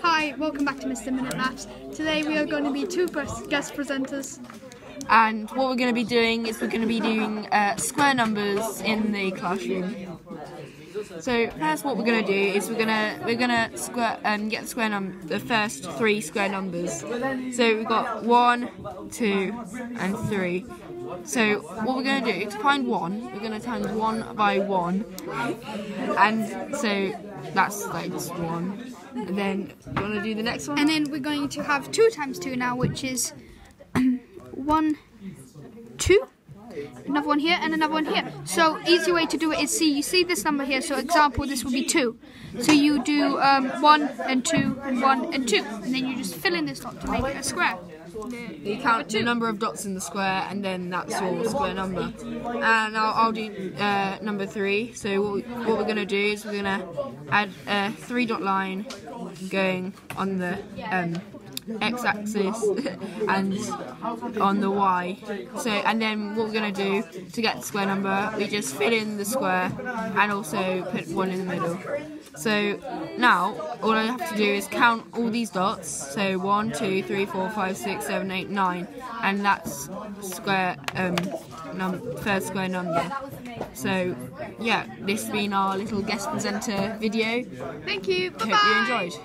Hi, welcome back to Mr Minute Maths. Today we are going to be two guest presenters. And what we're going to be doing is we're going to be doing square numbers in the classroom. So first, what we're going to do is we're going to get the first three square numbers. So we've got 1, 2, and 3. So what we're going to do to find 1, we're going to times 1 by 1, and so that's like just 1. And then you want to do the next one. And then we're going to have 2 times 2 now, which is 1, 2. Another one here and another one here. So easy way to do it is you see this number here. So example, this would be 2. So you do 1 and 2 and 1 and 2, and then you just fill in this dot to make it a square. You count the number of dots in the square, and then that's your square number. And I'll do number 3. So what we're gonna do is we're gonna add a 3-dot line going on the x-axis and on the y. So, and then what we're going to do to get the square number, we just fill in the square and also put 1 in the middle. So now all I have to do is count all these dots. So 1, 2, 3, 4, 5, 6, 7, 8, 9, and that's square third square number. So yeah, this has been our little guest presenter video. Thank you. Hope you enjoyed.